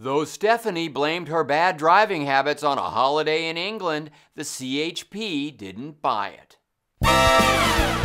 Though Stephanie blamed her bad driving habits on a holiday in England, the CHP didn't buy it.